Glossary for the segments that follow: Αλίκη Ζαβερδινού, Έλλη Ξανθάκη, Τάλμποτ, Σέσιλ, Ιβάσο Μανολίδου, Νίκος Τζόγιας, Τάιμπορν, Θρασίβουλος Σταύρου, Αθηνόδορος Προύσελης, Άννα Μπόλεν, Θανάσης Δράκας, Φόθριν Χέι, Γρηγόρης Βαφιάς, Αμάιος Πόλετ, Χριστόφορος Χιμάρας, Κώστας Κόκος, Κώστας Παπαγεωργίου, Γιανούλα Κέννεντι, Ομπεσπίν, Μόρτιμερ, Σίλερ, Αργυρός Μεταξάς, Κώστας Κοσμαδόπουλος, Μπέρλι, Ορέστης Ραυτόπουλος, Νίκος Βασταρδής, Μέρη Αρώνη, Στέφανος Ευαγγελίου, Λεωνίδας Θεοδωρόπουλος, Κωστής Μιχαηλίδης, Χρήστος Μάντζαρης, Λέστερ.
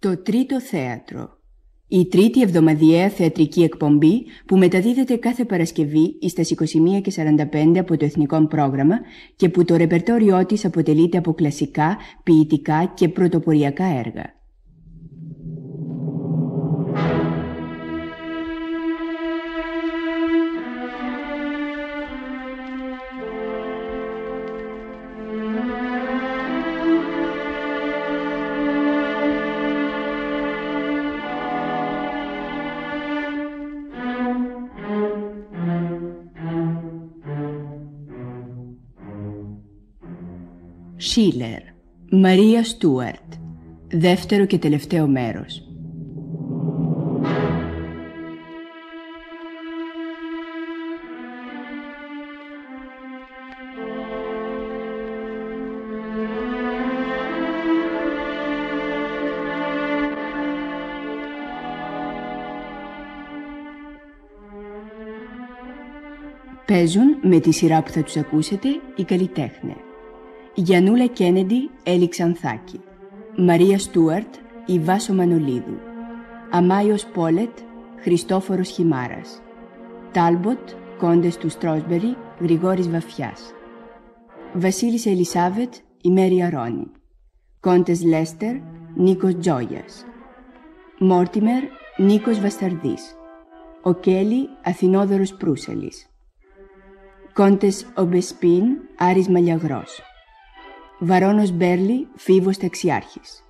Το Τρίτο Θέατρο. Η τρίτη εβδομαδιαία θεατρική εκπομπή που μεταδίδεται κάθε Παρασκευή στις 21:45 από το Εθνικό Πρόγραμμα και που το ρεπερτόριό της αποτελείται από κλασικά, ποιητικά και πρωτοποριακά έργα. Σίλερ, Μαρία Στιούαρτ, δεύτερο και τελευταίο μέρος. Παίζουν με τη σειρά που θα τους ακούσετε οι καλλιτέχνες. Γιανούλα Κέννεντι, Έλλη Ξανθάκη. Μαρία Στιούαρτ, Ιβάσο Μανολίδου. Αμάιος Πόλετ, Χριστόφορος Χιμάρας. Τάλμποτ, Κόντες του Στρόσμπερι, Γρηγόρης Βαφιάς. Βασίλισσα Ελισάβετ, η Μέρη Αρώνη. Κόντες Λέστερ, Νίκος Τζόγιας. Μόρτιμερ, Νίκος Βασταρδής. Ο Κέλλη, Αθηνόδορος Προύσελης. Κόντες Ομπεσπίν, Άρης Μαλιαγρός. Βαρόνος Μπέρλι, Φίβος Ταξιάρχης.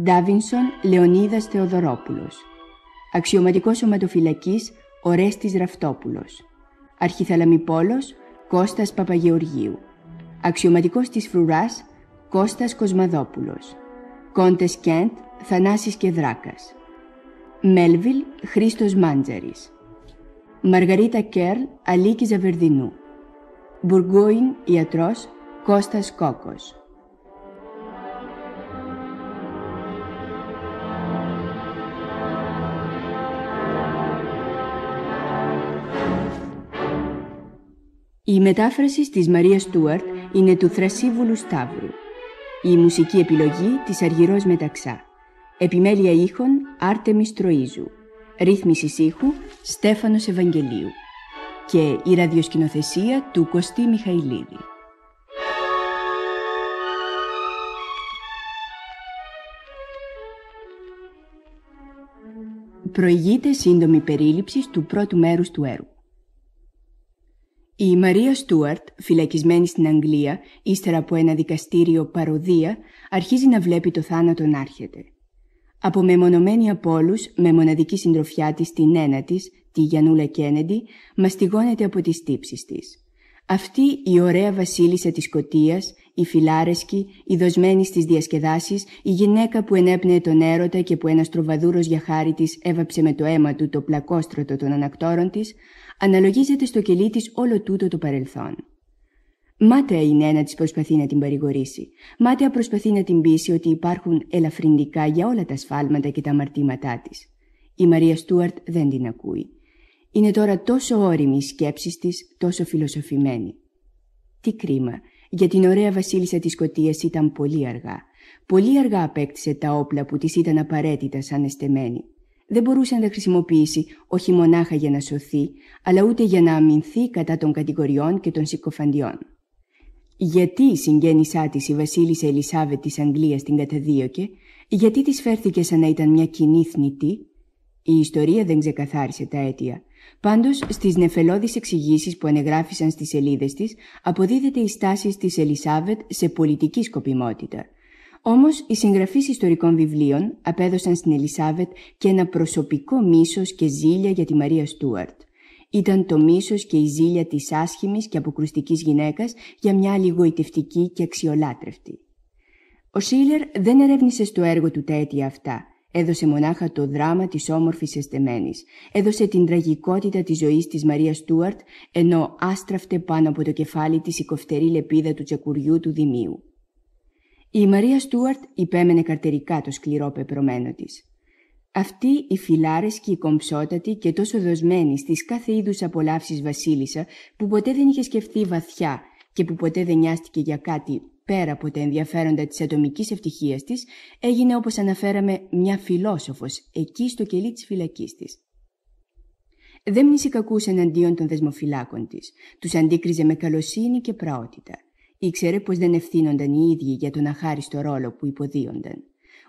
Ντάβινσον, Λεωνίδας Θεοδωρόπουλος. Αξιωματικός σωματοφυλακής, Ορέστης Ραυτόπουλος. Αρχιθαλαμιπόλος, Κώστας Παπαγεωργίου. Αξιωματικός της Φρουράς, Κώστας Κοσμαδόπουλος. Κόντες Κέντ, Θανάσης και Δράκας. Μέλβιλ, Χρήστος Μάντζαρης. Μαργαρίτα Κέρλ, Αλίκη Ζαβερδινού. Μπουργκόιν, Ιατρός, Κώστας Κόκος. Η μετάφραση της Μαρίας Στιούαρτ είναι του Θρασίβουλου Σταύρου. Η μουσική επιλογή της Αργυρός Μεταξά. Επιμέλεια ήχων Άρτεμις Τροίζου. Ρύθμιση ήχου Στέφανος Ευαγγελίου. Και η ραδιοσκηνοθεσία του Κωστή Μιχαηλίδη. Προηγείται σύντομη περίληψη του πρώτου μέρους του έργου. Η Μαρία Στιούαρτ, φυλακισμένη στην Αγγλία, ύστερα από ένα δικαστήριο παροδία, αρχίζει να βλέπει το θάνατο να έρχεται. Απομεμονωμένη από όλους, με μοναδική συντροφιά της την νένα της, τη Γιανούλα Κέννεντι, μαστιγώνεται από τις τύψεις της. Αυτή η ωραία βασίλισσα της Σκωτίας, η φιλάρεσκη, η δοσμένη στις διασκεδάσεις, η γυναίκα που ενέπνεε τον έρωτα και που ένας τροβαδούρος για χάρη της έβαψε με το αίμα του το πλακόστρωτο των ανακτόρων της, αναλογίζεται στο κελί της όλο τούτο το παρελθόν. Μάταια η νένα της προσπαθεί να την παρηγορήσει, μάταια προσπαθεί να την πείσει ότι υπάρχουν ελαφρυντικά για όλα τα σφάλματα και τα αμαρτήματά της. Η Μαρία Στιούαρτ δεν την ακούει. Είναι τώρα τόσο ώριμη η σκέψη της, τόσο φιλοσοφημένη. Τι κρίμα, για την ωραία βασίλισσα της Σκωτίας ήταν πολύ αργά. Πολύ αργά απέκτησε τα όπλα που της ήταν απαραίτητα σαν εστεμένη. Δεν μπορούσε να τα χρησιμοποιήσει όχι μονάχα για να σωθεί, αλλά ούτε για να αμυνθεί κατά των κατηγοριών και των συκοφαντιών. Γιατί η συγγένεισά της η βασίλισσα Ελισάβετ της Αγγλίας την καταδίωκε, γιατί της φέρθηκε σαν να ήταν μια κοινή θνητή. Η ιστορία δεν ξεκαθάρισε τα αίτια. Πάντως, στις νεφελώδεις εξηγήσεις που ανεγράφησαν στις σελίδες της, αποδίδεται η στάση της Ελισάβετ σε πολιτική σκοπιμότητα. Όμως, οι συγγραφείς ιστορικών βιβλίων απέδωσαν στην Ελισάβετ και ένα προσωπικό μίσος και ζήλια για τη Μαρία Στιούαρτ. Ήταν το μίσος και η ζήλια της άσχημης και αποκρουστικής γυναίκας για μια λιγοητευτική και αξιολάτρευτη. Ο Σίλερ δεν ερεύνησε στο έργο του τα αίτια αυτά. Έδωσε μονάχα το δράμα της όμορφης εστεμένης. Έδωσε την τραγικότητα της ζωής της Μαρίας Στιούαρτ, ενώ άστραφτε πάνω από το κεφάλι της η κοφτερή λεπίδα του τσεκουριού του Δημίου. Η Μαρία Στιούαρτ υπέμενε καρτερικά το σκληρό πεπρωμένο της. Αυτή η φιλάρεσκη, η κομψότατη και τόσο δοσμένη στις κάθε είδους απολαύσεις βασίλισσα, που ποτέ δεν είχε σκεφτεί βαθιά και που ποτέ δεν νοιάστηκε για κάτι πέρα από τα ενδιαφέροντα της ατομικής ευτυχίας της, έγινε, όπως αναφέραμε, μια φιλόσοφος, εκεί στο κελί της φυλακής της. Δεν μνησικακούσε εναντίον των δεσμοφυλάκων της. Τους αντίκριζε με καλοσύνη και πραότητα. Ήξερε πως δεν ευθύνονταν οι ίδιοι για τον αχάριστο ρόλο που υποδίονταν.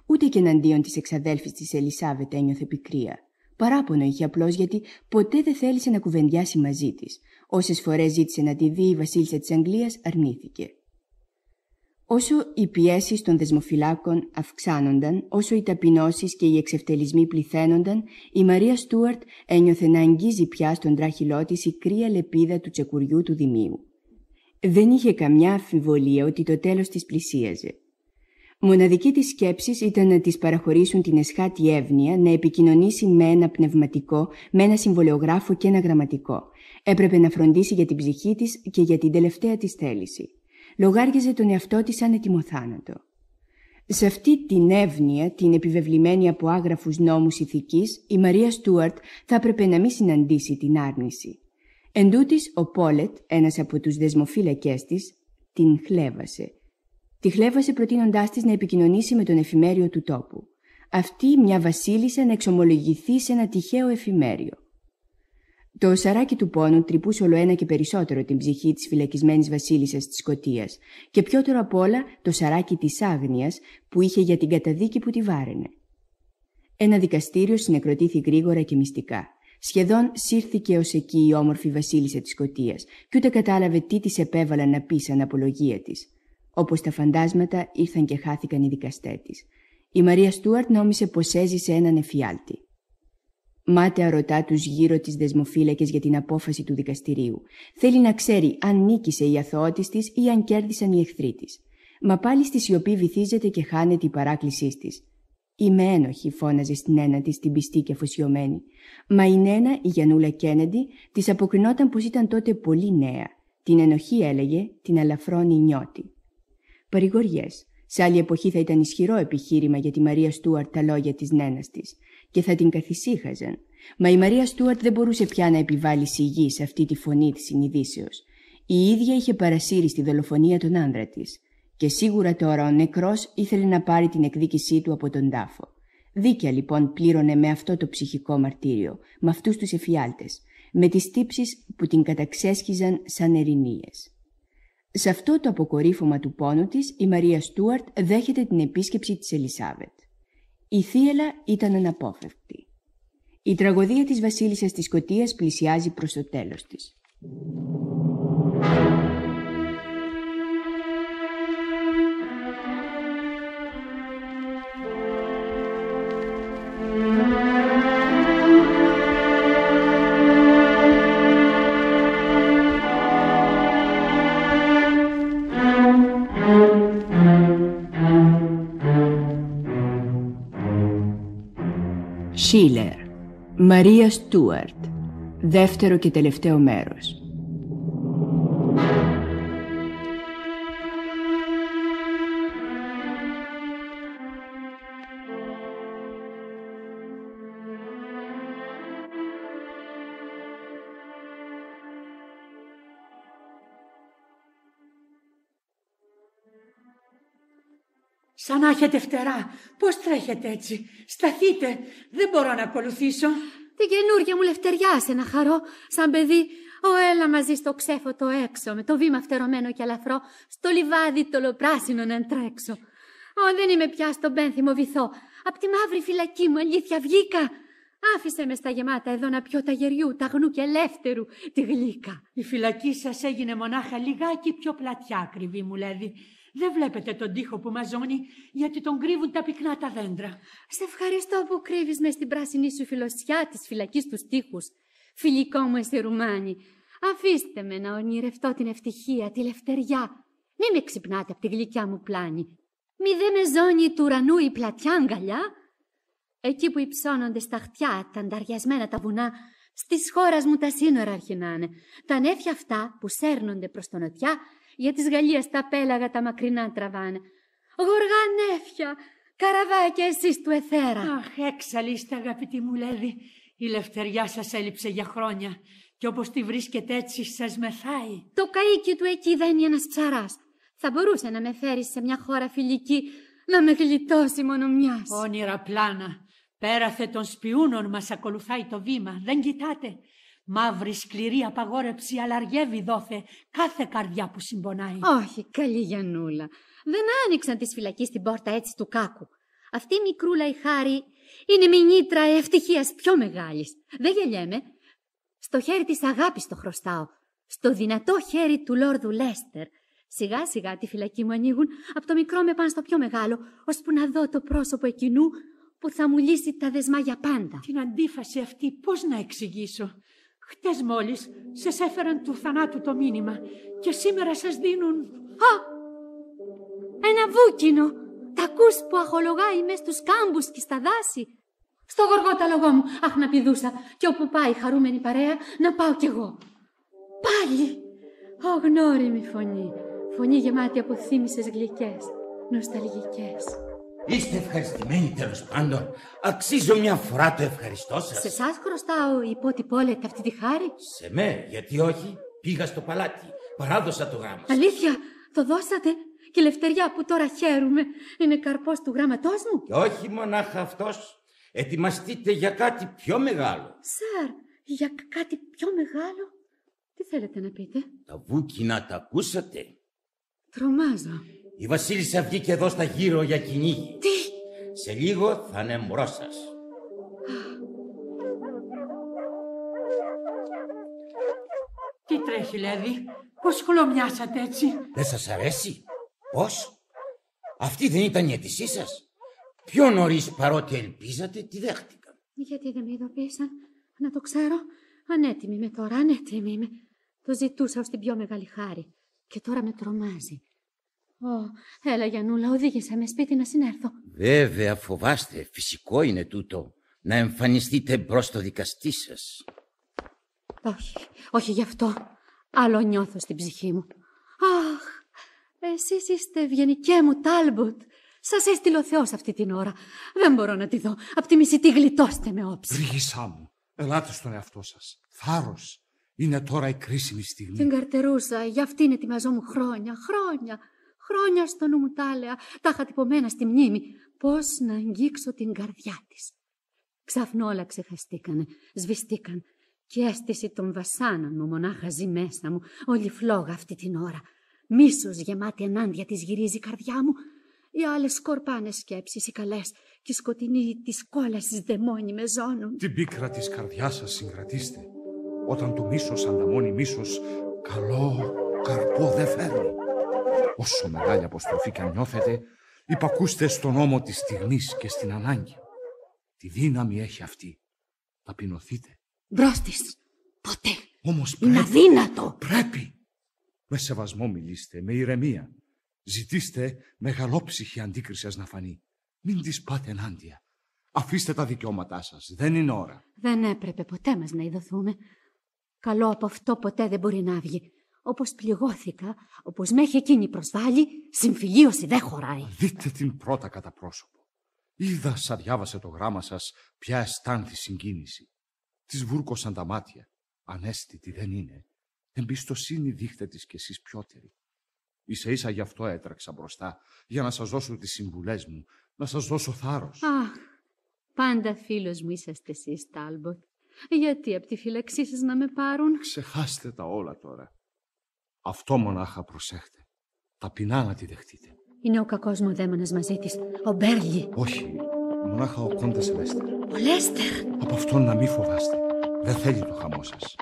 Ούτε και εναντίον της εξαδέλφης της Ελισάβετ ένιωθε πικρία. Παράπονο είχε απλώς γιατί ποτέ δεν θέλησε να κουβεντιάσει μαζί της. Όσες φορές ζήτησε να τη δει, η βασίλισσα της Αγγλίας αρνήθηκε. Όσο οι πιέσεις των δεσμοφυλάκων αυξάνονταν, όσο οι ταπεινώσεις και οι εξευτελισμοί πληθαίνονταν, η Μαρία Στιούαρτ ένιωθε να αγγίζει πια στον τράχυλό της η κρύα λεπίδα του τσεκουριού του Δημίου. Δεν είχε καμιά αμφιβολία ότι το τέλος της πλησίαζε. Μοναδική της σκέψης ήταν να της παραχωρήσουν την εσχάτη εύνοια να επικοινωνήσει με ένα πνευματικό, με ένα συμβολεογράφο και ένα γραμματικό. Έπρεπε να φροντίσει για την ψυχή της και για την τελευταία της θέληση. Λογάριαζε τον εαυτό της σαν ετοιμοθάνατο. Σε αυτή την εύνοια, την επιβεβλημένη από άγραφους νόμους ηθικής, η Μαρία Στιούαρτ θα έπρεπε να μην συναντήσει την άρνηση. Εν τούτης, ο Πόλετ, ένας από τους δεσμοφύλακές της, την χλέβασε. Τη χλέβασε προτείνοντάς της να επικοινωνήσει με τον εφημέριο του τόπου. Αυτή, μια βασίλισσα, να εξομολογηθεί σε ένα τυχαίο εφημέριο. Το σαράκι του πόνου τρυπούσε όλο ένα και περισσότερο την ψυχή της φυλακισμένης βασίλισσας της Σκωτίας και πιότερο απ' όλα το σαράκι της άγνοιας που είχε για την καταδίκη που τη βάραινε. Ένα δικαστήριο συνεκροτήθη γρήγορα και μυστικά. Σχεδόν σύρθηκε ως εκεί η όμορφη βασίλισσα της Σκωτίας και ούτε κατάλαβε τι της επέβαλαν να πει σαν απολογία της. Όπως τα φαντάσματα ήρθαν και χάθηκαν οι δικαστές της. Η Μαρία Στιούαρτ νόμισε πως έζησε έναν εφιάλτη. Μάταια ρωτά τους γύρω τις δεσμοφύλακες για την απόφαση του δικαστηρίου. Θέλει να ξέρει αν νίκησε η αθωότης της ή αν κέρδισαν οι εχθροί της. Μα πάλι στη σιωπή βυθίζεται και χάνεται η παράκλησή της. «Είμαι ένοχη», φώναζε στην ένα της την πιστή και αφοσιωμένη. Μα η νένα, η Γιανούλα Κέννεντι, της αποκρινόταν πως ήταν τότε πολύ νέα. Την ενοχή, έλεγε, την αλαφρώνει νιώτη. Παρηγοριές. Σε άλλη εποχή θα ήταν ισχυρό επιχείρημα για τη Μαρία Στιούαρτ τα λόγια της νένας της και θα την καθησύχαζαν. Μα η Μαρία Στιούαρτ δεν μπορούσε πια να επιβάλλει σιγή σε αυτή τη φωνή της συνειδήσεως. Η ίδια είχε παρασύρει στη δολοφονία τον άνδρα της. Και σίγουρα τώρα ο νεκρός ήθελε να πάρει την εκδίκησή του από τον τάφο. Δίκαια λοιπόν πλήρωνε με αυτό το ψυχικό μαρτύριο, με αυτούς τους εφιάλτες, με τις τύψεις που την καταξέσχιζαν σαν ερηνίες. Σε αυτό το αποκορύφωμα του πόνου της, η Μαρία Στιούαρτ δέχεται την επίσκεψη της Ελισάβετ. Η θύελα ήταν αναπόφευκτη. Η τραγωδία της βασίλισσας της Σκωτίας πλησιάζει προς το τέλος της. Σίλερ, Μαρία Στιούαρτ, δεύτερο και τελευταίο μέρος. Σαν να έχετε φτερά. Πώς τρέχετε έτσι? Σταθείτε. Δεν μπορώ να ακολουθήσω. Την καινούργια μου λευτεριάσε να χαρώ. Σαν παιδί, έλα μαζί στο ξέφωτο έξω, με το βήμα φτερωμένο και αλαφρό, στο λιβάδι τολοπράσινο να τρέξω. Δεν είμαι πια στον πένθυμο βυθό. Απ' τη μαύρη φυλακή μου, αλήθεια, βγήκα. Άφησε με στα γεμάτα εδώ να πιω τα γεριού, τα γνού και ελεύθερου, τη γλύκα. Η φυλακή σας έγινε μονάχα λιγάκι πιο πλατιά, ακριβή μου λέδι. Δεν βλέπετε τον τοίχο που μαζώνει, γιατί τον κρύβουν τα πυκνά τα δέντρα. Σε ευχαριστώ που κρύβεις με στην πράσινη σου φιλοσιά της φυλακής τους τοίχους. Φιλικό μου εσύ Ρουμάνι, αφήστε με να ονειρευτώ την ευτυχία, τη λευτεριά. Μη με ξυπνάτε από τη γλυκιά μου πλάνη. Μη δε με ζώνει του ουρανού η πλατιά αγκαλιά. Εκεί που υψώνονται στα χτιά, τα ανταριασμένα τα βουνά, στις χώρας μου τα σύνορα αρχινάνε. Τα νέφια αυτά που σέρνονται προς τον νοτιά, για της Γαλλίας τα πέλαγα τα μακρινά τραβάνε. Γοργά νέφια, καραβάκια εσείς του εθέρα. Αχ, έξαλλη είστε αγαπητή μου λέδη. Η λευτεριά σας έλειψε για χρόνια και όπως τη βρίσκεται έτσι σας μεθάει. Το καΐκι του εκεί δεν είναι ένας ψαράς. Θα μπορούσε να με φέρει σε μια χώρα φιλική, να με γλιτώσει μόνο μιας. Όνειρα πλάνα. Πέρασε των σπιούνων μας ακολουθάει το βήμα. Δεν κοιτάτε. Μαύρη σκληρή απαγόρευση αλαργεύει δόθε κάθε καρδιά που συμπονάει. Όχι, καλή Γιανούλα. Δεν άνοιξαν τη φυλακή στην πόρτα έτσι του κάκου. Αυτή η μικρούλα η Χάρη είναι μηνύτρα ευτυχίας πιο μεγάλης. Δεν γελιέμαι. Στο χέρι της αγάπης το χρωστάω. Στο δυνατό χέρι του Λόρδου Λέστερ. Σιγά σιγά τη φυλακή μου ανοίγουν. Από το μικρό με πάνω στο πιο μεγάλο, ώσπου να δω το πρόσωπο εκείνου που θα μου λύσει τα δεσμά για πάντα. Την αντίφαση αυτή πώς να εξηγήσω. Χτες μόλις σας έφεραν του θανάτου το μήνυμα και σήμερα σας δίνουν... Α! Ένα βούκινο! Τα ακούς που αχολογάει μες στους κάμπους και στα δάση. Στο γοργό τα λογό μου, αχ να πηδούσα, και όπου πάει χαρούμενη παρέα να πάω κι εγώ. Πάλι! Ω γνώριμη φωνή, φωνή γεμάτη από θύμισες γλυκές, νοσταλγικές. Είστε ευχαριστημένοι τέλος πάντων. Αξίζω μια φορά το ευχαριστώ σας. Σε εσάς χρωστάω υπότυπο όλετα αυτή τη χάρη. Σε μέ, γιατί όχι. Πήγα στο παλάτι, παράδοσα το γράμμα. Αλήθεια, το δώσατε. Και η λευτεριά που τώρα χαίρομαι είναι καρπός του γράμματός μου. Και όχι μονάχα αυτός. Ετοιμαστείτε για κάτι πιο μεγάλο. Σαρ, για κάτι πιο μεγάλο. Τι θέλετε να πείτε? Τα βούκινα τα ακούσατε? Τρομάζω. Η βασίλισσα βγήκε εδώ στα γύρω για κυνήγι. Τι! Σε λίγο θα είναι μωρό σας. Τι τρέχει, Λέδη? Πώς χλωμιάσατε έτσι? Δεν σας αρέσει? Πώς? Αυτή δεν ήταν η αίτησή σας? Πιο νωρίς παρότι ελπίζατε τη δέχτηκαν. Γιατί δεν με ειδοποίησαν? Να το ξέρω. Ανέτοιμη είμαι τώρα, ανέτοιμη είμαι. Το ζητούσα ως την πιο μεγάλη χάρη. Και τώρα με τρομάζει. Έλα Γιανούλα, οδήγησε με σπίτι να συνέρθω. Βέβαια φοβάστε, φυσικό είναι τούτο. Να εμφανιστείτε μπρος στο δικαστή σας. Όχι, όχι γι' αυτό. Άλλο νιώθω στην ψυχή μου. Αχ, εσείς είστε ευγενικέ μου Τάλμποτ. Σας έστειλε ο Θεός αυτή την ώρα. Δεν μπορώ να τη δω, απ' τη μισή τη γλιτώστε με όψη. Ρίγησά μου, ελάτε στον εαυτό σας. Θάρρος, είναι τώρα η κρίσιμη στιγμή. Την καρτερούσα, γι' αυτήν ετοιμαζόμουν χρόνια. Χρόνια στο νου μου τάλαια, τα είχα τυπωμένα στη μνήμη. Πώς να αγγίξω την καρδιά της. Ξαφνά όλα ξεχαστήκανε, σβηστήκαν. Και αίσθηση των βασάνων μου μονάχα ζει μέσα μου. Όλη φλόγα αυτή την ώρα. Μίσος γεμάτη ενάντια της γυρίζει η καρδιά μου. Οι άλλες σκορπάνες σκέψεις, οι καλές. Και σκοτεινή της κόλασης δαιμόνι με ζώνουν. Την πίκρα της καρδιάς σας συγκρατήστε. Όταν το μίσος ανταμώνει μίσος, καλό καρπό δεν φέρνει. Όσο μεγάλη αποστροφή κι αν νιώθετε, υπακούστε στον νόμο της στιγμής και στην ανάγκη. Τη δύναμη έχει αυτή. Ταπεινωθείτε. Μπρος της. Ποτέ. Όμως πρέπει. Είναι αδύνατο. Πρέπει. Με σεβασμό μιλήστε, με ηρεμία. Ζητήστε μεγαλόψυχη αντίκριση να φανεί. Μην της πάτε ενάντια. Αφήστε τα δικαιώματά σας. Δεν είναι ώρα. Δεν έπρεπε ποτέ μας να ειδωθούμε. Καλό από αυτό ποτέ δεν μπορεί να βγει. Όπως πληγώθηκα, όπως με έχει εκείνη προσβάλλει, συμφιλίωση δεν χωράει. Δείτε την πρώτα κατά πρόσωπο. Είδα σαν διάβασε το γράμμα σας ποια αισθάνθη συγκίνηση. Της βούρκωσαν τα μάτια. Ανέστητη δεν είναι. Εμπιστοσύνη δείχτε της κι εσείς πιότερη. Ίσα ίσα γι' αυτό έτρεξα μπροστά, για να σας δώσω τις συμβουλές μου, να σας δώσω θάρρος. Αχ, πάντα φίλος μου είσαστε εσείς, Τάλμποτ. Γιατί από τη φυλαξή σας να με πάρουν? Ξεχάστε τα όλα τώρα. Αυτό μονάχα προσέχτε. Ταπεινά να τη δεχτείτε. Είναι ο κακός μου δαίμονας μαζί της, ο Μπέρλι. Όχι, μονάχα ο Κόντας Λέστερ. Ο Λέστερ! Από αυτόν να μην φοβάστε. Δεν θέλει το χαμό σας.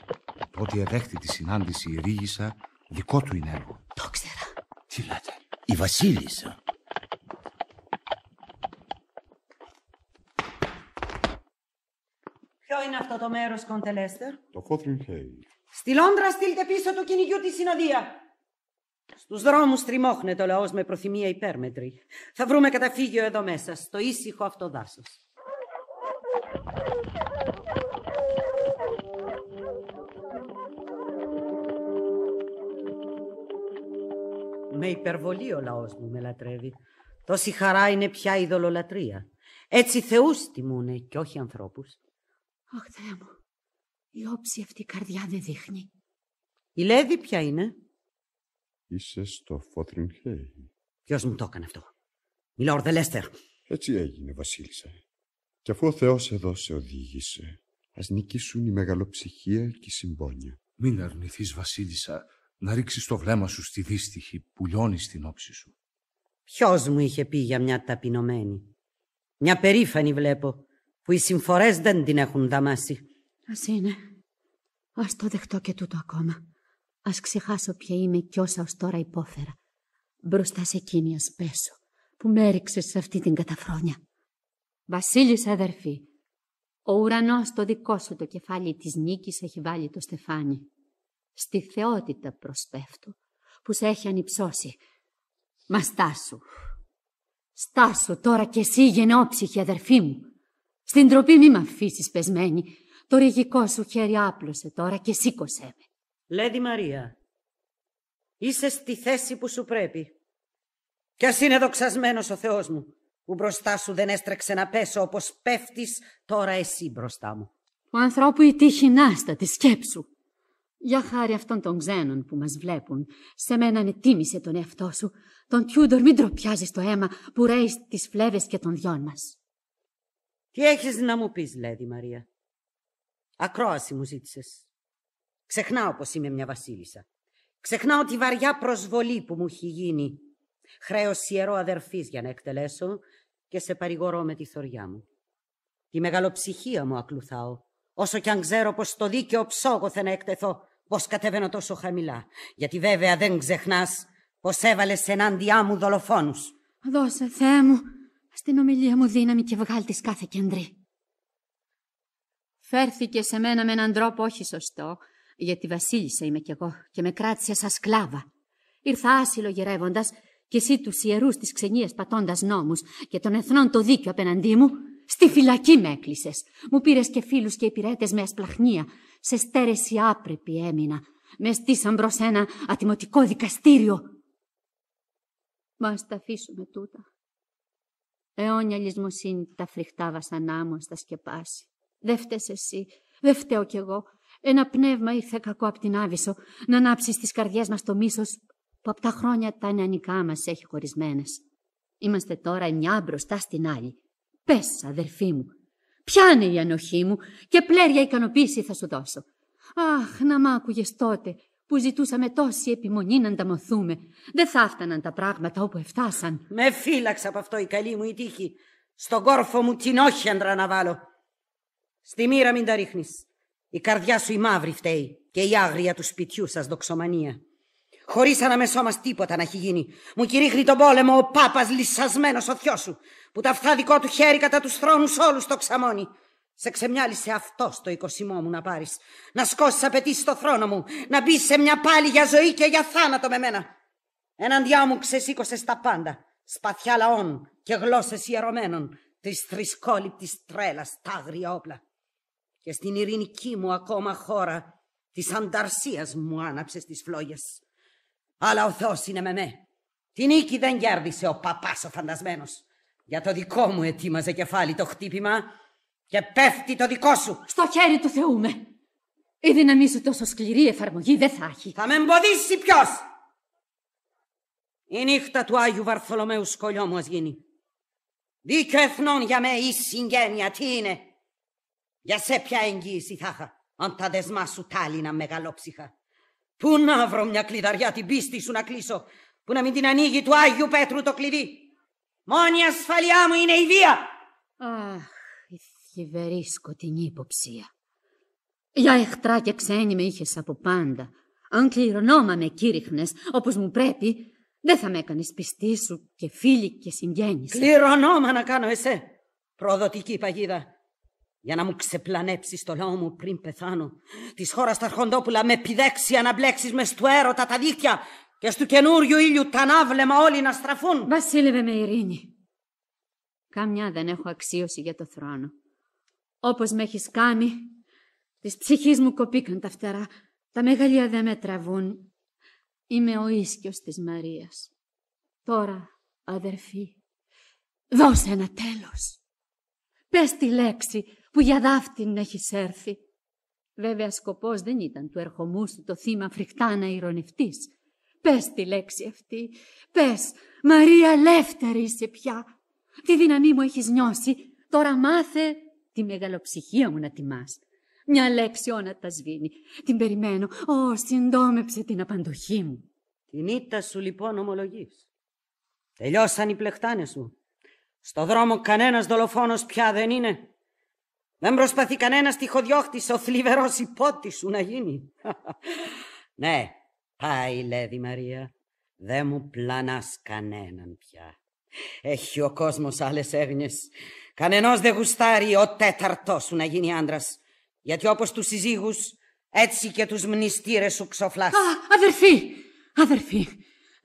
Το ότι εδέχτη τη συνάντηση η ρίγισσα, δικό του είναι έργο. Το ξέρα. Τι λέτε? Η βασίλισσα. Ποιο είναι αυτό το μέρος, Κόντε Λέστερ? Το Φόθριν Χέι. Στη Λόντρα στείλτε πίσω το κυνηγιού τη συνοδεία. Στους δρόμους τριμώχνεται ο λαός με προθυμία υπέρμετρη. Θα βρούμε καταφύγιο εδώ μέσα, στο ήσυχο αυτό δάσος. Με υπερβολή ο λαός μου με λατρεύει. Τόση χαρά είναι πια ειδωλολατρία. Έτσι θεούς τιμούνε και όχι ανθρώπους. Αχ, Θεέ μου. Η όψη αυτή η καρδιά δεν δείχνει. Η Λέδη ποια είναι? Είσαι στο Φότριν Χέι. Ποιος μου το έκανε αυτό? Μιλάω ορδελέστερ. Έτσι έγινε, βασίλισσα. Κι αφού ο Θεός εδώ σε οδήγησε, ας νικήσουν η μεγαλοψυχία και η συμπόνια. Μην αρνηθείς, βασίλισσα, να ρίξεις το βλέμμα σου στη δύστιχη που λιώνει στην όψη σου. Ποιος μου είχε πει για μια ταπεινωμένη? Μια περήφανη βλέπω, που οι συμφορές δεν την έχουν δαμάσει. Ας είναι. Ας το δεχτώ και τούτο ακόμα. Ας ξεχάσω ποια είμαι κι όσα ως τώρα υπόφερα. Μπροστά σε εκείνη ας πέσω, που με έριξες σε αυτή την καταφρόνια. Βασίλισσα αδερφή, ο ουρανός στο δικό σου το κεφάλι της νίκης έχει βάλει το στεφάνι. Στη θεότητα προσπέφτω, που σε έχει ανυψώσει. Μα στάσου. Στάσου τώρα κι εσύ, γενναιόψυχη αδερφή μου. Στην ντροπή μη μ' αφήσεις πεσμένη. Το ρηγικό σου χέρι άπλωσε τώρα και σήκωσέ με. Λέδη Μαρία, είσαι στη θέση που σου πρέπει. Κι ας είναι δοξασμένος ο Θεός μου, που μπροστά σου δεν έστρεξε να πέσω, όπως πέφτεις τώρα εσύ μπροστά μου. Ο ανθρώπου η τύχη νάστα τη σκέψου. Για χάρη αυτών των ξένων που μας βλέπουν, σε μένα ετίμησε τον εαυτό σου. Τον Τιούντορ μην ντροπιάζει το αίμα που ρέει στις φλέβες και των δυο μας. Τι έχεις να μου πεις, Λέδη Μαρία? Ακρόαση μου ζήτησες. Ξεχνάω πως είμαι μια βασίλισσα. Ξεχνάω τη βαριά προσβολή που μου έχει γίνει. Χρέος ιερό αδερφής για να εκτελέσω και σε παρηγορώ με τη θωριά μου. Τη μεγαλοψυχία μου ακολουθάω, όσο κι αν ξέρω πως το δίκαιο ψώγωθε να εκτεθώ, πως κατέβαινα τόσο χαμηλά. Γιατί βέβαια δεν ξεχνάς πως έβαλες ενάντια μου δολοφόνους. Δώσε, Θεέ μου, στην ομιλία μου δύναμη και βγάλ' της κάθε κεντρή. Φέρθηκε σε μένα με έναν τρόπο όχι σωστό, γιατί βασίλισσα είμαι κι εγώ και με κράτησε σαν σκλάβα. Ήρθα άσυλο γυρεύοντας κι εσύ τους ιερούς της ξενίας πατώντας νόμους και των εθνών το δίκιο απέναντί μου, στη φυλακή με έκλεισες. Μου πήρες και φίλους και υπηρέτες με ασπλαχνία. Σε στέρεση άπρεπη έμεινα. Με στήσαν μπρος ένα ατιμωτικό δικαστήριο. Μα τα αφήσουμε τούτα. Αιώνια λυσμοσύνη τα φρικτά βασανά μου στα σκεπάσει. Δε φταίς εσύ, δε φταίω κι εγώ. Ένα πνεύμα ήρθε κακό απ' την Άβυσσο να ανάψει στις καρδιές μας το μίσος που απ' τα χρόνια τα νεανικά μας έχει χωρισμένες. Είμαστε τώρα η μια μπροστά στην άλλη. Πες, αδερφή μου, ποια είναι η ανοχή μου και πλέρια ικανοποίηση θα σου δώσω. Αχ, να μ' άκουγες τότε που ζητούσαμε τόση επιμονή να ανταμωθούμε. Δεν θα έφταναν τα πράγματα όπου εφτάσαν. Με φύλαξε από αυτό η καλή μου η τύχη. Στον κόρφο μου την όχιαντρα να βάλω. Στη μοίρα μην τα ρίχνεις. Η καρδιά σου η μαύρη φταίει και η άγρια του σπιτιού σας δοξομανία. Χωρίς αναμεσό μας τίποτα να έχει γίνει. Μου κηρύχνει τον πόλεμο ο Πάπας λυσσασμένος ο θειός σου, που τα φθά δικό του χέρι κατά τους θρόνους όλους το ξαμώνει. Σε ξεμιάλισε αυτό το οικοσημό μου να πάρεις, να σκόσεις απαιτήσεις το θρόνο μου, να μπεις σε μια πάλη για ζωή και για θάνατο με μένα. Εναντιά μου ξεσήκωσες τα πάντα, σπαθιά λαών και γλώσσες ιερωμένων, της θρησκόληπτης τρέλας τα άγρια όπλα. Και στην ειρηνική μου ακόμα χώρα της ανταρσίας μου άναψες τις φλόγες. Αλλά ο Θεός είναι με μέ. Την νίκη δεν κέρδισε ο παπάς ο φαντασμένος. Για το δικό μου ετοίμαζε κεφάλι το χτύπημα και πέφτει το δικό σου. Στο χέρι του Θεού με. Η δύναμή σου τόσο σκληρή εφαρμογή δεν θα έχει. Θα με εμποδίσει ποιος? Η νύχτα του Άγιου Βαρθολομαίου σκολιό μου ας γίνει. Δίκαιο εθνών για μέ η συγγένεια τι είναι? Για σε ποια εγγύηση θα είχα, αν τα δεσμά σου τάλινα μεγαλόψυχα? Πού να βρω μια κλειδαριά την πίστη σου να κλείσω, που να μην την ανοίγει του Άγιου Πέτρου το κλειδί? Μόνη ασφαλειά μου είναι η βία. Αχ, η θλιβερή σκοτεινή υποψία. Για εχτρά και ξένη με είχες από πάντα. Αν κληρονόμα με κήρυχνες όπως μου πρέπει, δεν θα με έκανες πιστή σου και φίλη και συγγέννηση. Κληρονόμα να κάνω εσέ, προδοτική παγίδα, για να μου ξεπλανέψεις το λαό μου πριν πεθάνω, της χώρας τα αρχοντόπουλα με πηδέξια να μπλέξεις μες του έρωτα τα δίχτυα και στου καινούριου ήλιου τα ναύλεμα όλοι να στραφούν. Βασίλευε με ειρήνη. Καμιά δεν έχω αξίωση για το θρόνο. Όπως με έχεις κάνει, της ψυχής μου κοπήκαν τα φτερά, τα μεγαλεία δεν με τραβούν. Είμαι ο ίσκιος της Μαρίας. Τώρα, αδερφή, δώσε ένα τέλος. Πες τη λέξη που για δάφτην έχεις έρθει. Βέβαια σκοπός δεν ήταν του ερχομού σου το θύμα φρικτά να ειρωνευτείς. Πες τη λέξη αυτή. Πες, Μαρία, ελεύθερη είσαι πια. Τη δύναμή μου έχεις νιώσει. Τώρα μάθε τη μεγαλοψυχία μου να τιμάς. Μια λέξη όνα τα σβήνει. Την περιμένω. Ω, συντόμεψε την απαντοχή μου. Την ήττα σου λοιπόν ομολογείς. Τελειώσαν οι πλεχτάνες μου. Στο δρόμο κανένας δολοφόνος πια δεν είναι. Δεν προσπαθεί κανένας τυχοδιώχτης, ο θλιβερός υπότης σου να γίνει. Ναι, πάει, λέει Μαρία, δεν μου πλανάς κανέναν πια. Έχει ο κόσμος άλλες έγνοιες. Κανενός δεν γουστάρει ο τέταρτός σου να γίνει άντρας. Γιατί όπως τους συζύγους, έτσι και τους μνηστήρες σου ξοφλάς. Α, αδερφή, αδερφή,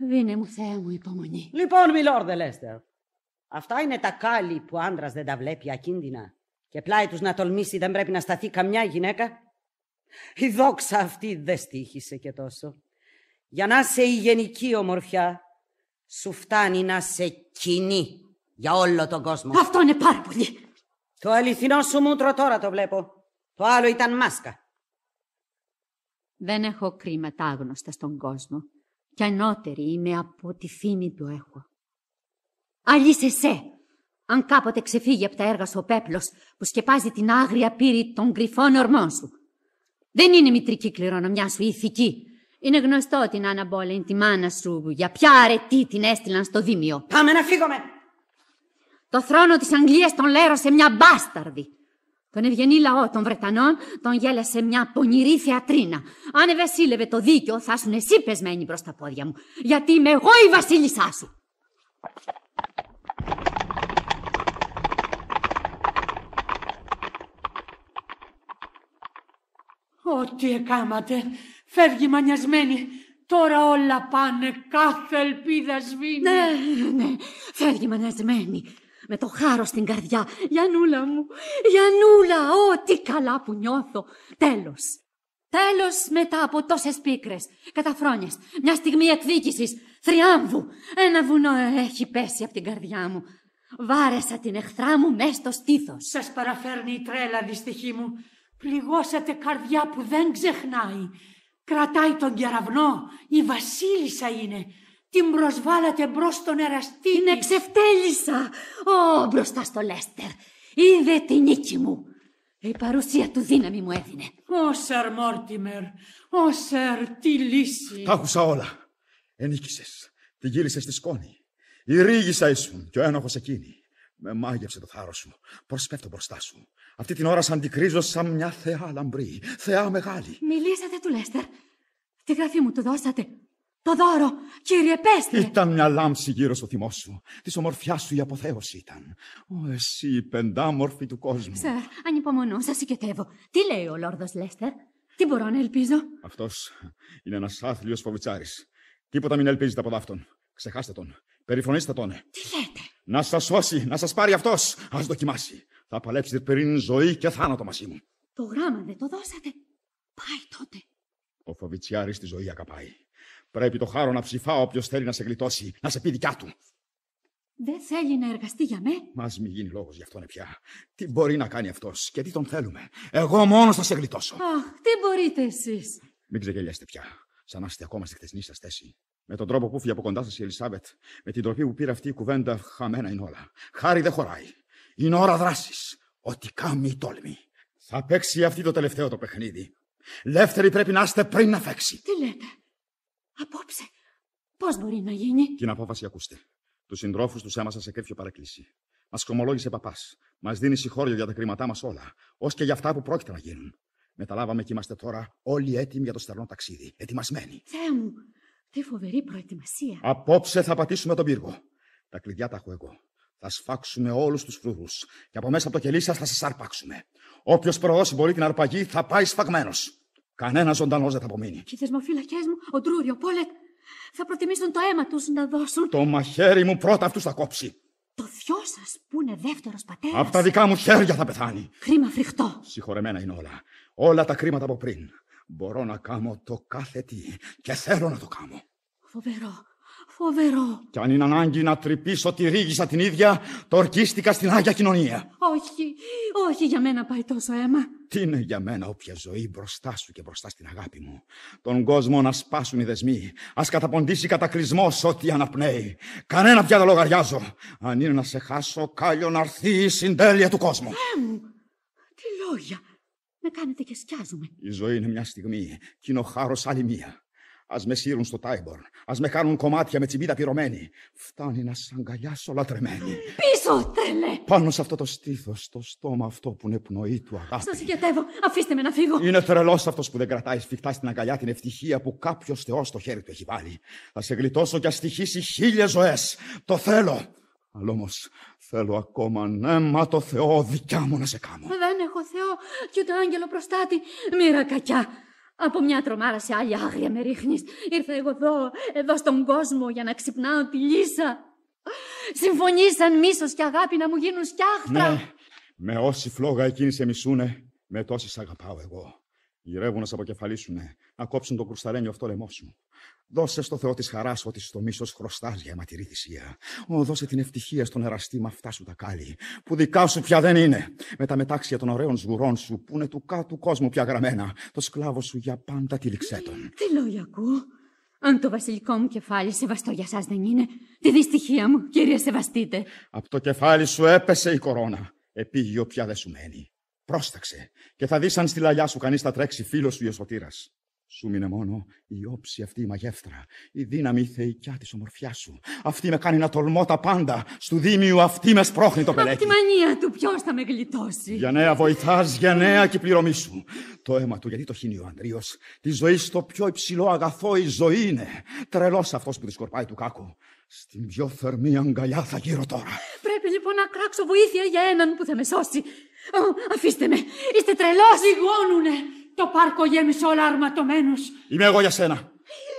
δίνε μου, Θεέ μου, υπομονή. Λοιπόν, μιλόρδε, Λέστερ, αυτά είναι τα κάλλη που άντρας δεν τα βλέπει ακίνδυνα. Και πλάι τους να τολμήσει δεν πρέπει να σταθεί καμιά γυναίκα. Η δόξα αυτή δεν στοίχησε και τόσο. Για να σε η γενική ομορφιά, σου φτάνει να σε κοινή για όλο τον κόσμο. Αυτό είναι πάρα πολύ. Το αληθινό σου μούτρο τώρα το βλέπω. Το άλλο ήταν μάσκα. Δεν έχω κρίματα άγνωστα στον κόσμο. Κι ανώτερη είμαι από τη φήμη που έχω. Αλύσεσαι. Αν κάποτε ξεφύγει από τα έργα σου ο πέπλος που σκεπάζει την άγρια πύρη των κρυφών ορμών σου. Δεν είναι μητρική κληρονομιά σου η ηθική. Είναι γνωστό ότι την Άννα Μπόλεν, τη μάνα σου, για ποια αρετή την έστειλαν στο Δήμιο. Πάμε να φύγουμε! Το θρόνο της Αγγλίας τον λέρωσε μια μπάσταρδη. Τον ευγενή λαό των Βρετανών τον γέλασε μια πονηρή θεατρίνα. Αν ευεσίλευε το δίκιο, θα ήσουν εσύ πεσμένη προς τα πόδια μου. Γιατί είμαι εγώ η βασίλισσά σου. Ό,τι εκάματε, φεύγει μανιασμένη. Τώρα όλα πάνε, κάθε ελπίδα σβήνει. Ναι, φεύγει μανιασμένη. Με το χάρο στην καρδιά. Γιανούλα μου, Γιανούλα, ό,τι καλά που νιώθω. Τέλος. Τέλος μετά από τόσες πίκρες, καταφρόνιες, μια στιγμή εκδίκησης, θριάμβου. Ένα βουνό έχει πέσει από την καρδιά μου. Βάρεσα την εχθρά μου μέσα στο στήθος. Σας παραφέρνει η τρέλα, δυστυχή μου. Πληγώσατε καρδιά που δεν ξεχνάει. Κρατάει τον κεραυνό. Η βασίλισσα είναι. Την προσβάλατε μπρος στον εραστή. Την εξευτέλισα. Ω, μπροστά στο Λέστερ. Είδε τη νίκη μου. Η παρουσία του δύναμη μου έδινε. Ω, Σερ Μόρτιμερ. Ω, Σερ, τι λύση. Τα άκουσα όλα. Ενίκησες. Την γύρισες στη σκόνη. Η ρίγισσα ήσουν και ο ένοχος εκείνη. Με μάγευσε το θάρρος σου. Προσπέφτω μπροστά σου. Αυτή την ώρα σ' αντικρίζω σαν μια θεά λαμπρή, θεά μεγάλη. Μιλήσατε του Λέστερ. Τη γραφή μου το δώσατε. Το δώρο, κύριε, πέστε. Ήταν μια λάμψη γύρω στο θυμό σου. Της ομορφιάς σου η αποθέωση ήταν. Ω, εσύ η πεντάμορφη του κόσμου. Σερ, ανυπομονώ, σας συγκετεύω. Τι λέει ο Λόρδος Λέστερ, τι μπορώ να ελπίζω. Αυτός είναι ένας άθλιος φοβιτσάρης. Τίποτα μην ελπίζετε από αυτόν. Ξεχάστε τον. Περιφρονήστε τον. Τι λέτε. Να σας σώσει, να σας πάρει αυτός. Ας δοκιμάσει. Θα παλέψετε πριν ζωή και θάνατο μαζί μου. Το γράμμα δεν το δώσατε. Πάει τότε. Ο φοβιτσιάρης τη ζωή αγαπάει. Πρέπει το χάρο να ψηφά όποιος θέλει να σε γλιτώσει, να σε πει δικιά του. Δεν θέλει να εργαστεί για μέ. Μας μη γίνει λόγος γι' αυτόν πια. Τι μπορεί να κάνει αυτός και τι τον θέλουμε. Εγώ μόνος θα σε γλιτώσω. Αχ, τι μπορείτε εσείς. Μην ξεγελιέστε πια. Σαν να είστε ακόμα στη χθεσινή σας θέση. Με τον τρόπο που φύγει από κοντά σας η Ελισάβετ, με την τροπή που πήρε αυτή η κουβέντα, χαμένα είναι όλα. Χάρη δεν χωράει. Είναι ώρα δράσης. Ό,τι κάνει η τόλμη. Θα παίξει αυτή το τελευταίο το παιχνίδι. Λεύθεροι πρέπει να είστε πριν να φέξει. Τι λέτε. Απόψε. Πώς μπορεί να γίνει. Την απόφαση ακούστε. Τους συντρόφους τους έμασα σε κρύφιο παρεκκλήση. Μας χρωμολόγησε παπάς. Μας δίνει συγχώριο για τα κρίματά μας όλα. Ως και για αυτά που πρόκειται να γίνουν. Μεταλάβαμε και είμαστε τώρα όλοι έτοιμοι για το στερνό ταξίδι. Ετοιμασμένοι. Θεέ μου, τι φοβερή προετοιμασία. Απόψε θα πατήσουμε τον πύργο. Τα κλειδιά τα έχω εγώ. Θα σφάξουμε όλους τους φρουρούς και από μέσα από το κελί σας θα σας αρπάξουμε. Όποιος προώσει μπορεί την αρπαγή θα πάει σφαγμένος. Κανένας ζωντανός δεν θα απομείνει. Και οι θεσμοφύλακές μου, ο Ντρούριο, ο Πόλετ, θα προτιμήσουν το αίμα τους να δώσουν. Το μαχαίρι μου πρώτα αυτούς θα κόψει. Το θειό σας που είναι δεύτερος πατέρας. Από τα δικά μου χέρια θα πεθάνει. Κρίμα φρικτό. Συγχωρεμένα είναι όλα. Όλα τα κρίματα από πριν. Μπορώ να κάνω το κάθε τι και θέλω να το κάνω. Φοβερό. Φοβερό. Κι αν είναι ανάγκη να τρυπήσω τη ρίγησα την ίδια, το ορκίστηκα στην Άγια Κοινωνία. Όχι, όχι, για μένα πάει τόσο αίμα. Τι είναι για μένα όποια ζωή μπροστά σου και μπροστά στην αγάπη μου. Τον κόσμο να σπάσουν οι δεσμοί. Ας καταποντήσει κατακλυσμός ό,τι αναπνέει. Κανένα πια δεν λογαριάζω. Αν είναι να σε χάσω, κάλλιο να αρθεί η συντέλεια του κόσμου. Θεέ μου, τι λόγια. Με κάνετε και σκιάζομαι. Η ζωή είναι μια στιγμή, κι είναι ο χάρος άλλη μία. Ας με σύρουν στο Τάιμπορν, ας με κάνουν κομμάτια με τσιμπίδα πυρωμένη. Φτάνει να σ' αγκαλιάσω λατρεμένη. Πίσω, τρελέ! Πάνω σε αυτό το στήθος, το στόμα αυτό που είναι πνοή του αγάπη. Σας συγκετεύω, αφήστε με να φύγω. Είναι τρελός αυτός που δεν κρατάει σφιχτά στην αγκαλιά την ευτυχία που κάποιος Θεός στο χέρι του έχει βάλει. Θα σε γλιτώσω κι ας στοιχήσει 1000 ζωές. Το θέλω. Αλλά όμως θέλω ακόμα, ναι, μα το Θεό δικιά μου να σε κάνω. Δεν έχω Θεό κι ούτε άγγελο προστάτη. Μοίρα κακιά. Από μια τρομάρα σε άλλη άγρια με ρίχνεις. Ήρθα εγώ εδώ στον κόσμο για να ξυπνάω τη λύσα. Συμφωνήσαν μίσος και αγάπη να μου γίνουν σκιάχτρα. Ναι, με όση φλόγα εκείνοι σε μισούνε, με τόση σ' αγαπάω εγώ. Γυρεύουν να σ' αποκεφαλίσουνε, να κόψουν το κρουσταρένιο αυτό λαιμό σου. Δώσε στο Θεό της χαράς ότι στο μίσος χρωστάς για αιματηρή θυσία. Ω, δώσε την ευτυχία στον εραστή με αυτά σου τα κάλλη, που δικά σου πια δεν είναι. Με τα μετάξια των ωραίων σγουρών σου, που είναι του κάτου κόσμου πια γραμμένα, το σκλάβο σου για πάντα τυλιξέτων. Τι λόγια ακούω. Αν το βασιλικό μου κεφάλι σεβαστό για σας δεν είναι, τη δυστυχία μου, κύριε, σεβαστείτε. Από το κεφάλι σου έπεσε η κορώνα. Επίγειο πια δεν σου μένει. Πρόσταξε και θα δεις αν στη λαλιά σου κανείς θα τρέξει φίλος σου ή ο σωτήρας. Σου μείνε μόνο η όψη αυτή η μαγεύτρα, η δύναμη η θεϊκιά της ομορφιάς σου. Αυτή με κάνει να τολμώ τα πάντα, στου δίμιου αυτή με σπρώχνει το πελέκι. Απ' τη μανία του ποιος θα με γλιτώσει. Γενναία βοηθάς, γενναία και πληρωμή σου. Το αίμα του γιατί το χύνει ο Ανδρίος, τη ζωή στο πιο υψηλό αγαθό η ζωή είναι. Τρελός αυτός που τη σκορπάει του κάκου. Στην πιο θερμή αγκαλιά θα γύρω τώρα. Πρέπει λοιπόν να κράξω βοήθεια για έναν που θα με σώσει. Αφήστε με, είστε τρελός. Λιγώνουνε. Το πάρκο γέμισε όλα αρματωμένους. Είμαι εγώ για σένα.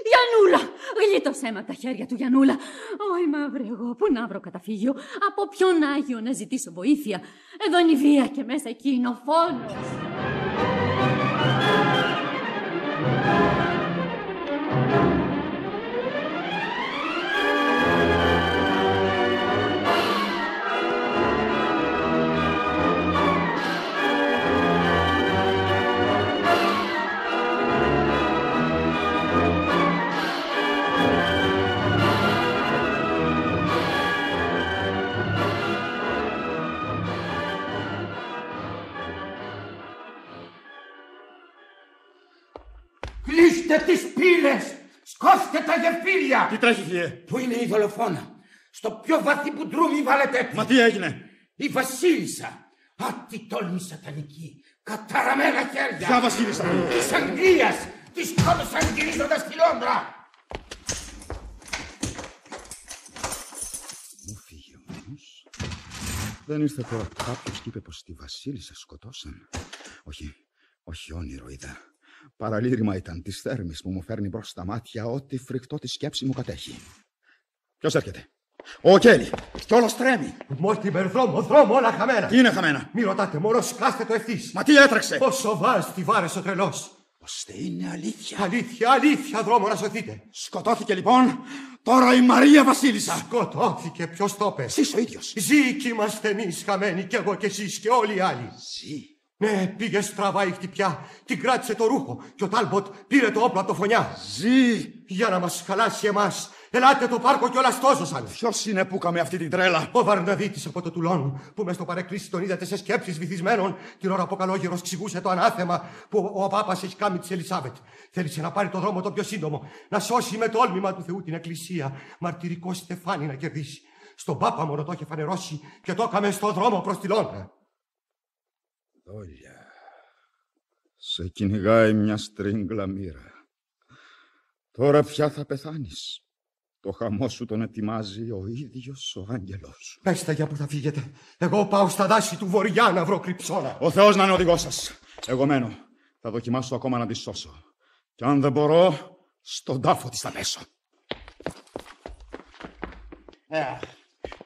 Γιανούλα, γλίτωσέ με τα χέρια του, Γιανούλα. Ωι, μαύρη εγώ, πού να βρω καταφύγιο. Από ποιον Άγιο να ζητήσω βοήθεια. Εδώ είναι η βία και μέσα εκεί είναι ο φόνος. Κλείστε τις πύλες! Σκόστε τα γεφύρια! Τι τρέχει, Φιέ? Πού είναι η δολοφόνα? Στο πιο βαθύ που ντρούμι βάλετε έτσι! Μα τι έγινε? Η βασίλισσα! Α, τι τόλμη σατανική! Καταραμένα χέρια! Ποια βασίλισσα? Της Αγγλίας! Της σκότωσαν γυρίζοντας τη Λόντρα! Μου φύγει ο νους. Δεν ήρθε τώρα κάποιος και είπε πως τη βασίλισσα σκοτώσαν. Όχι, όχι όνειρο είδα. Παραλήρημα ήταν τη θέρμη που μου φέρνει μπρος στα μάτια ό,τι φρικτό τη σκέψη μου κατέχει. Ποιος έρχεται? Ο Κέλλη! Κι όλος τρέμει! Μόρτιμπερ, δρόμο, όλα χαμένα! Τι είναι χαμένα? Μη ρωτάτε, μόνο σκάστε το ευθύς! Μα τι έτρεξε? Πόσο βάζει τη βάρες ο τρελός! Ωστε είναι αλήθεια! Αλήθεια, αλήθεια, δρόμο να σωθείτε! Σκοτώθηκε λοιπόν τώρα η Μαρία Βασίλισσα! Σκοτώθηκε, ποιος το είπε? Εσείς ο ίδιος! Ζή κι είμαστε εμείς χαμένοι κι εγώ κι εσείς και όλοι οι άλλοι! Ζή. Ναι, πήγε στραβά η χτυπιά, την κράτησε το ρούχο και ο Τάλμποτ πήρε το όπλο από το φωνιά. Ζή! Για να μας χαλάσει εμάς, ελάτε το πάρκο κι όλα στόζωσαν. Ποιος είναι που κάμε αυτή την τρέλα? Ο Βαρναδίτης από το Τουλόν, που μες στο παρεκκλήσι τον είδατε σε σκέψεις βυθισμένων, την ώρα που ο Καλόγερος ξηγούσε το ανάθεμα που ο Πάπας έχει κάνει της Ελισάβετ. Θέλησε να πάρει το δρόμο το πιο σύντομο, να σώσει με το όλμημα του Θεού την Εκκλησία, μαρτυρικό στεφάνι να κερδίσει. Στον Πάπα μόνο το είχε φανερώσει και το έκαμε στο δρόμο προς τη Λόντρα. Δόλια. Σε κυνηγάει μια στρίγγλα μοίρα. Τώρα πια θα πεθάνεις. Το χαμό σου τον ετοιμάζει ο ίδιος ο άγγελός σου. Πες τα για που θα φύγετε. Εγώ πάω στα δάση του βοριά να βρω κρυψώνα. Ο Θεός να είναι οδηγός σας. Εγώ μένω. Θα δοκιμάσω ακόμα να τη σώσω. Και αν δεν μπορώ, στον τάφο της θα πέσω.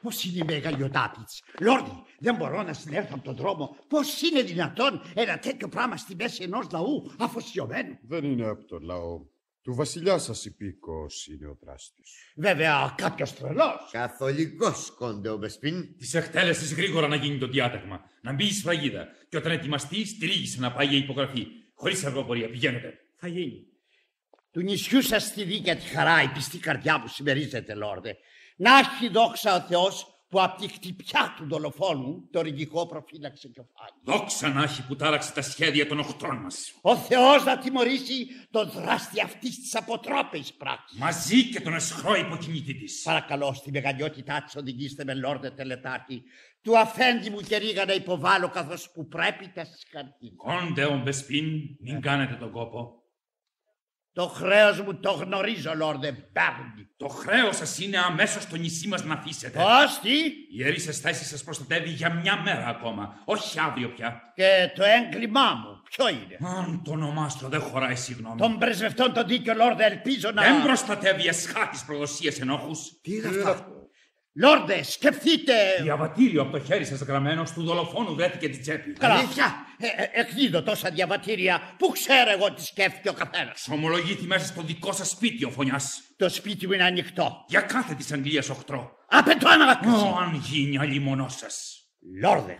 Πώς είναι η μεγαλειοτάτης. Λόρδι, δεν μπορώ να συνέλθω από τον δρόμο. Πώς είναι δυνατόν ένα τέτοιο πράγμα στη μέση ενός λαού αφοσιωμένου? Δεν είναι από τον λαό. Του βασιλιά σας υπήκος είναι ο δράστης. Βέβαια, κάποιος τρελός. Καθολικός, κόντε ο Μπεσπίν. Της εκτέλεσης γρήγορα να γίνει το διάταγμα. Να μπει η σφραγίδα. Και όταν ετοιμαστεί, στηρίγησε να πάει για υπογραφή. Χωρίς αργοπορία, πηγαίνετε. Θα γίνει. Του νησιού σας τη δίκαια τη χαρά, η πιστή καρδιά που συμμερίζεται, Λόρδε. Να έχει δόξα ο Θεός που από τη χτυπιά του δολοφόνου το ρηγικό προφύλαξε κεφάλι. Δόξα να έχει που τάραξε τα σχέδια των οχτρών μας. Ο Θεός να τιμωρήσει τον δράστη αυτής της αποτρόπαιης πράξης. Μαζί και τον αισχρό υποκινητή της. Παρακαλώ, στη μεγαλειότητά της οδηγήστε με, Λόρδε Τελετάρτη, του αφέντη μου και ρίγα να υποβάλλω καθώς που πρέπει τα σκαρτίδια. Κόντε ο Μπεσπίν, μην κάνετε τον κόπο. Το χρέος μου το γνωρίζω, Λόρδε Μπέρντι. Το χρέος σας είναι αμέσως στο νησί μας να αφήσετε. Πώς, τι? Η ιερή σας θέση σας προστατεύει για μια μέρα ακόμα, όχι αύριο πια. Και το έγκλημά μου, ποιο είναι? Αν το ονομάστρο δεν χωράει συγγνώμη. Των πρεσβευτών το δίκαιο, Λόρδε, ελπίζω να... Δεν προστατεύει εσχάτης προδοσίας ενόχους. Τι είναι αυτά? Λόρδε, σκεφτείτε! Διαβατήριο από το χέρι σας γραμμένο του δολοφόνου βρέθηκε την τσέπη. Αλήθεια! Εκδίδω τόσα διαβατήρια που ξέρω εγώ τι σκέφτηκε ο καθένας. Ομολογείται μέσα στο δικό σας σπίτι ο φωνιάς. Το σπίτι μου είναι ανοιχτό. Για κάθε της Αγγλίας οχτρό. Απαιτώ ένα δακρύο. Αν γίνει αλλημονό σας. Λόρδε,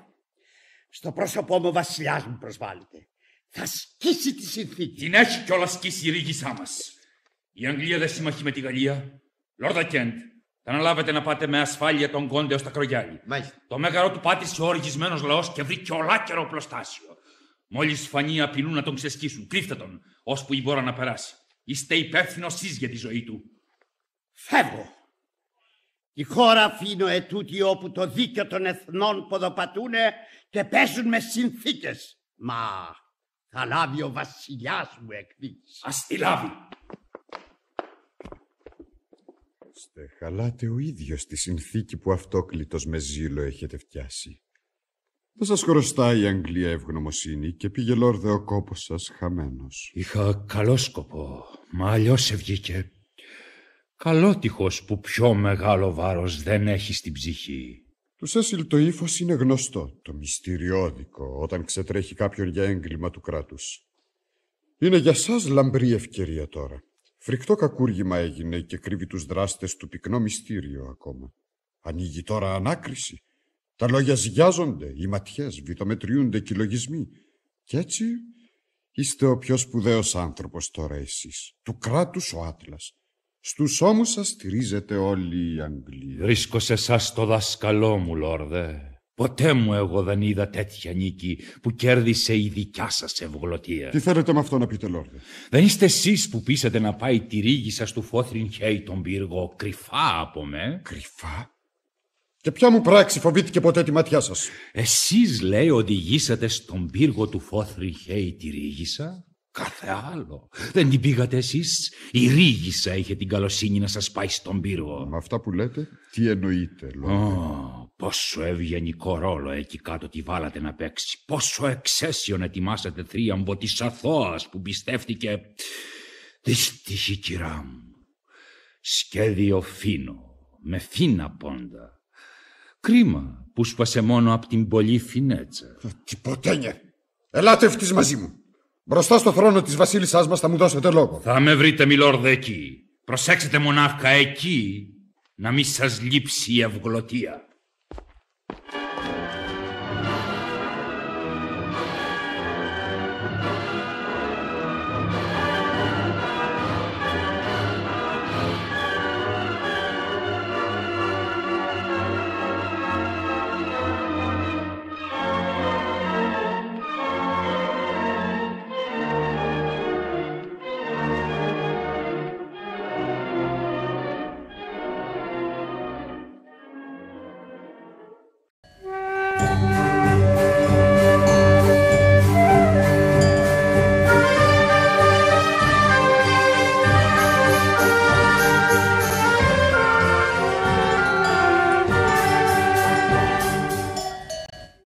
στο πρόσωπό μου ο βασιλιάς μου προσβάλλεται. Θα σκίσει τη συνθήκη. Την έχει κιόλα σκίσει η ρίγησά μας. Η Αγγλία δεν συμμαχεί με τη Γαλλία. Λόρδα Κέντ. Αναλάβετε να πάτε με ασφάλεια τον Κόντε ως τα Κρογιάλι. Το μέγαρο του πάτησε ο οργισμένος λαός και βρήκε ολάκερο οπλοστάσιο. Μόλις φανεί απειλούν να τον ξεσκίσουν, κρύφτε τον, ώσπου η μπόρα να περάσει. Είστε υπεύθυνος εσείς για τη ζωή του. Φεύγω. Τη χώρα αφήνω ετούτη όπου το δίκαιο των εθνών ποδοπατούνε και παίζουν με συνθήκες. Μα θα λάβει ο βασιλιάς μου εκδίκηση. Ας τη λάβει. Στεχαλάτε ο ίδιος τη συνθήκη που αυτόκλητος με ζήλο έχετε φτιάσει. Θα σας χρωστά η Αγγλία ευγνωμοσύνη και πήγε, Λόρδε, ο κόπος σας χαμένος. Είχα καλό σκοπό, μα αλλιώς ευγήκε. Καλότυχος που πιο μεγάλο βάρος δεν έχει στην ψυχή. Του Σέσιλ το ύφος είναι γνωστό, το μυστηριώδικο, όταν ξετρέχει κάποιον για έγκλημα του κράτους. Είναι για σας λαμπρή ευκαιρία τώρα. Φρικτό κακούργημα έγινε και κρύβει τους δράστες του πυκνό μυστήριο ακόμα. Ανοίγει τώρα ανάκριση. Τα λόγια ζυγιάζονται, οι ματιές βυτομετριούνται και οι λογισμοί. Κι έτσι είστε ο πιο σπουδαίος άνθρωπος τώρα εσείς. Του κράτους ο Άτλας. Στους ώμους σας στηρίζεται όλη η Αγγλία. Βρίσκω σε εσάς το δάσκαλό μου, Λόρδε. Ποτέ μου εγώ δεν είδα τέτοια νίκη που κέρδισε η δικιά σας ευγλωτία. Τι θέλετε με αυτό να πείτε, Λόρδε? Δεν είστε εσείς που πείσατε να πάει τη ρίγη σας του Φόθριν Χέι τον πύργο, κρυφά από με. Κρυφά? Και ποια μου πράξη φοβήθηκε ποτέ τη ματιά σας? Εσείς, λέει, οδηγήσατε στον πύργο του Φόθριν Χέι τη ρίγησα. Κάθε άλλο. Δεν την πήγατε εσείς. Η ρίγησα είχε την καλοσύνη να σας πάει στον πύργο. Με αυτά που λέτε, τι εννοείτε, Λόρδε? Πόσο ευγενικό ρόλο εκεί κάτω τη βάλατε να παίξει. Πόσο εξαίσιον ετοιμάσατε θρίαμβο της αθώας που πιστεύτηκε. Δυστυχή κυρά μου. Σχέδιο φίνο, με φίνα πόντα. Κρίμα που σπάσε μόνο απ' την πολλή φινέτσα. Τιποτένια. Ελάτε ευτής μαζί μου. Μπροστά στο θρόνο της βασίλισσάς μας θα μου δώσετε λόγο. Θα με βρείτε, Μιλόρδε, εκεί. Προσέξετε μονάχα εκεί να μην σας λείψει η ευγλωτία.